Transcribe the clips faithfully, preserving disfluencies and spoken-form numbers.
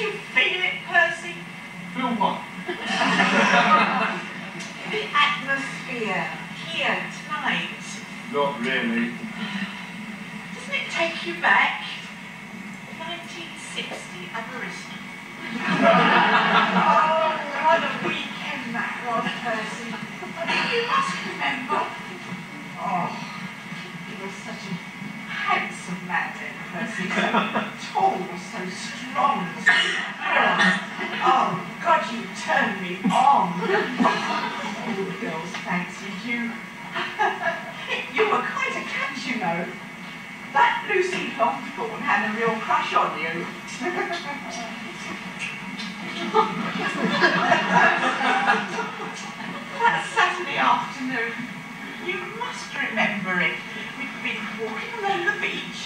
Don't you feel it, Percy? Feel what? The atmosphere here tonight. Not really. Doesn't it take you back? nineteen sixty Aberystwyth. Oh, what a weekend that was, Percy. You must remember. Oh, he was such a handsome man then, Percy. So tall, so strong, so firm. Oh, God, you turned me on. All the girls fancied you. You were quite a catch, you know. That Lucy Longbourn had a real crush on you. That Saturday afternoon, you must remember it. We'd been walking along the beach,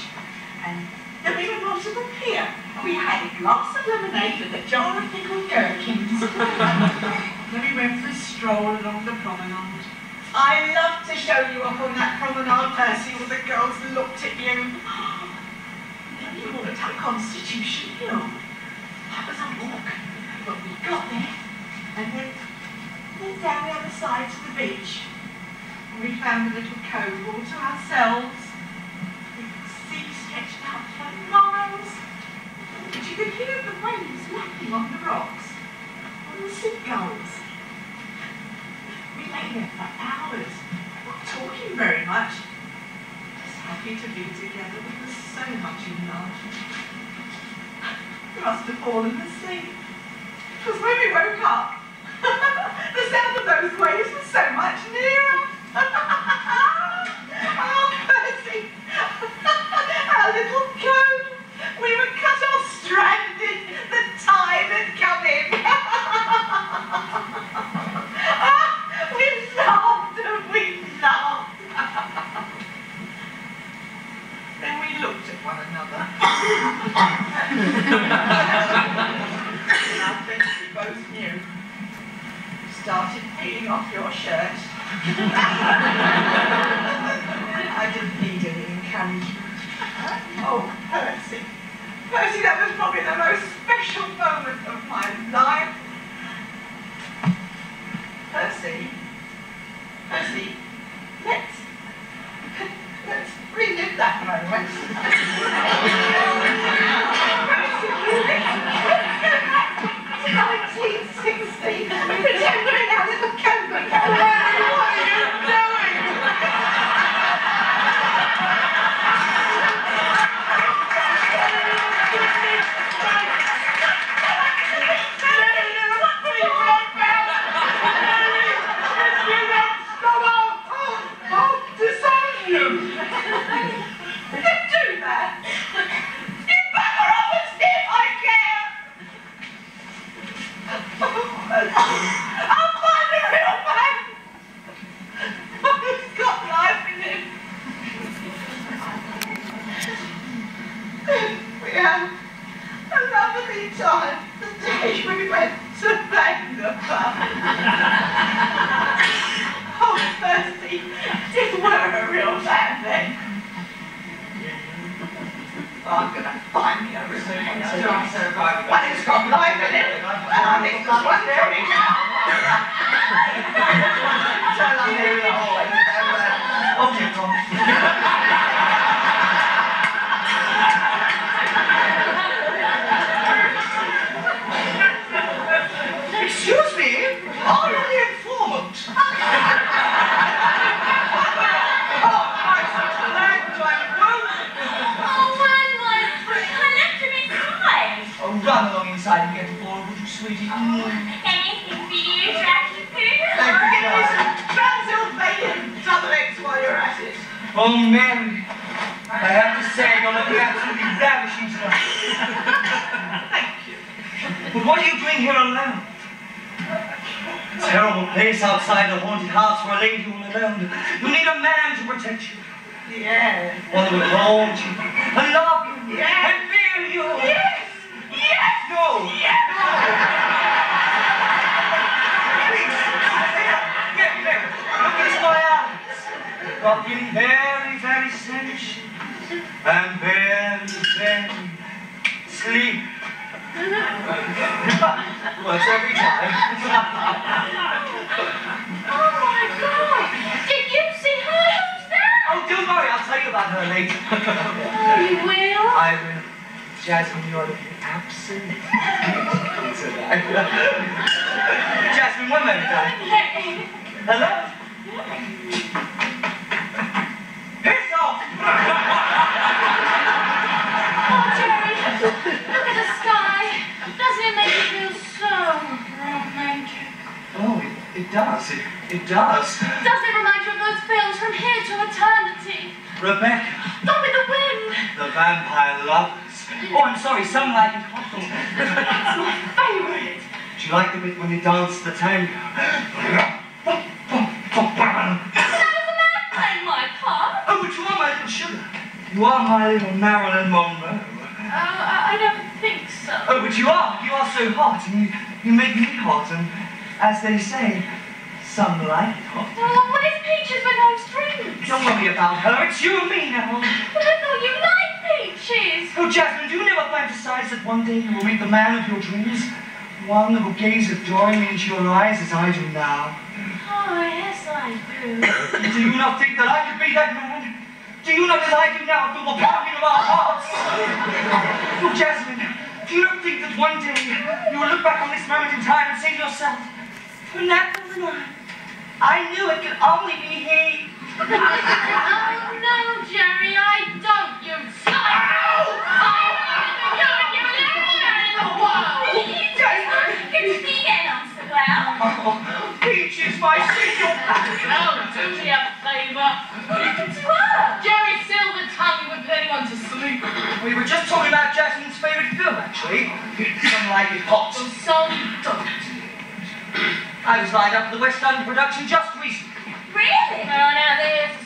and then we went on to the pier. We had a glass of lemonade with a jar of pickled gherkins. Then we went for a stroll along the promenade. I loved to show you up on that promenade, Percy, when the girls looked at you. Then you walked up Constitution Hill. That was a walk, but we got there, and then walked down the other side to the beach. And we found a little cove all to ourselves. The sea stretched out for miles, but you could hear the waves lapping on the rocks, on the seagulls. We lay there for hours, not talking very much, just happy to be together. We were so much in love. We must have fallen asleep, because when we woke up, the sound of those waves was so much nearer. Oh, Percy, our little cove, we were cut off, stranded, the tide had come in. Then we looked at one another. And I think we both knew. You started peeling off your shirt. I didn't need any encouragement. Oh, Percy. Percy, that was probably the most special moment of my life. Percy. Percy. Let's, let's relive that moment. Let's go back to nineteen sixty and pretend we're in our little cove again. What are you doing? much every time. Oh my God! Did you see her? Who's that? Oh, don't worry, I'll tell you about her later. Oh, you will? I will. Jasmine, you're looking absent. Jasmine, one moment, darling. Okay. Hello? It does, it, it does. Does it remind you of those films, From Here to Eternity? Rebecca. Gone with the Wind. The Vampire Lovers. Oh, I'm sorry, Some Like It Hot. It's my favourite. Do you like the bit when they dance the tango? No, it's a man playing my part. Oh, but you are my little sugar. You are my little Marilyn Monroe. Oh, I, I don't think so. Oh, but you are. You are so hot, and you, you make me hot, and... as they say, some like it hot. Oh, what is Peaches with no strings? Don't worry about her, it's you and me now. But I thought you liked Peaches. Oh, Jasmine, do you never fantasize that one day you will meet the man of your dreams? One who gaze adoringly into your eyes as I do now. Oh, yes, I do. Do you not think that I could be that man? Do you not, as I do now, feel the pounding of our hearts? Oh, Jasmine, do you not think that one day you will look back on this moment in time and say to yourself, from that moment on, I knew it could only be he. Oh no, Jerry, I don't, you psycho! I don't even know you anywhere in the world! You don't want to get in on the ground. Oh, Peaches, my signal! Oh, do me a favour. What happened to her? Jerry, silver tongue, you were putting on to sleep. We were just talking about Jasmine's favourite film, actually. Some Like It Hot. Well, some don't. I was lined up for the West London production just recently. Really? Oh, now there's